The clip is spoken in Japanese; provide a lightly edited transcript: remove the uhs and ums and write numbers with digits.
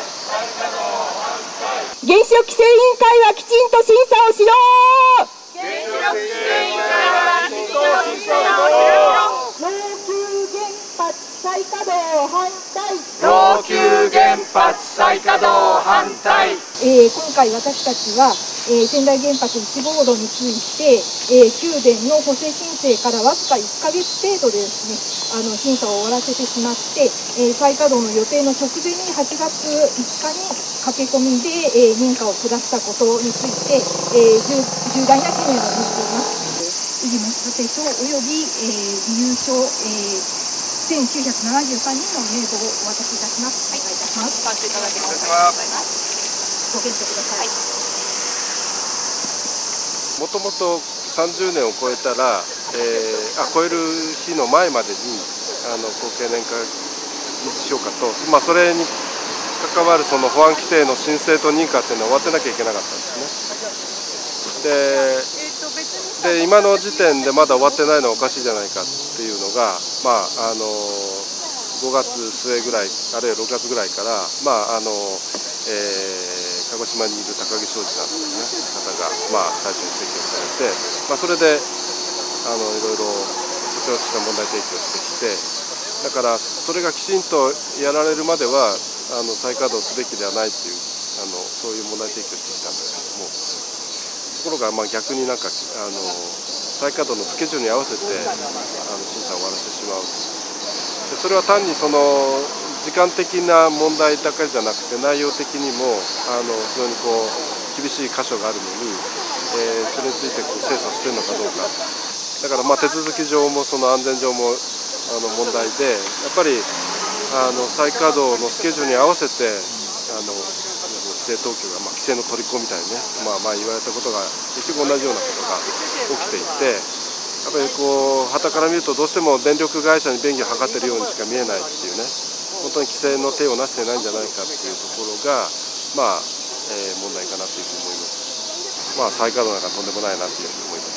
原子力規制委員会はきちんと審査をしろ。原子力規制委員会はきちんと審査をしろ。老朽原発再稼働反対。今回私たちは、仙台原発1号炉について、九電の補正申請からわずか1ヶ月程度でですね、審査を終わらせてしまって、再稼働の予定の直前に8月5日に駆け込みで、認可を下したことについて、重大な懸念を持っています。異議申立書および、理由書、1973人の名簿をお渡しいたします。お願いいたします。お願いいたします。ご検討ください。もともと30年を超えたら、超える日の前までに後継年化維持しようかと、それに関わるその法案規定の申請と認可っていうのは終わってなきゃいけなかったんですね。で今の時点でまだ終わってないのはおかしいじゃないかっていうのが、5月末ぐらい、あるいは6月ぐらいから、鹿児島にいる高木昌司さんという、ね、方が、最初に提供されて、それでいろいろ補償した問題提供してきて、だからそれがきちんとやられるまでは再稼働すべきではないというそういう問題提供してきたんですけども。ところが逆に再稼働のスケジュールに合わせて審査を終わらせてしまう。でそれは単にその時間的な問題だけじゃなくて内容的にも非常にこう厳しい箇所があるのに、それについてこう精査しているのかどうか。だから手続き上もその安全上も問題で、やっぱり再稼働のスケジュールに合わせて規制当局が規制の取り込みみたいにね、言われたことが結局同じようなことが起きていて、やっぱりこうはたから見るとどうしても電力会社に便宜を図っているようにしか見えないっていうね、本当に規制の手をなしてないんじゃないかっていうところが問題かなというふうに思います。再稼働なんかとんでもないなというふうに思います。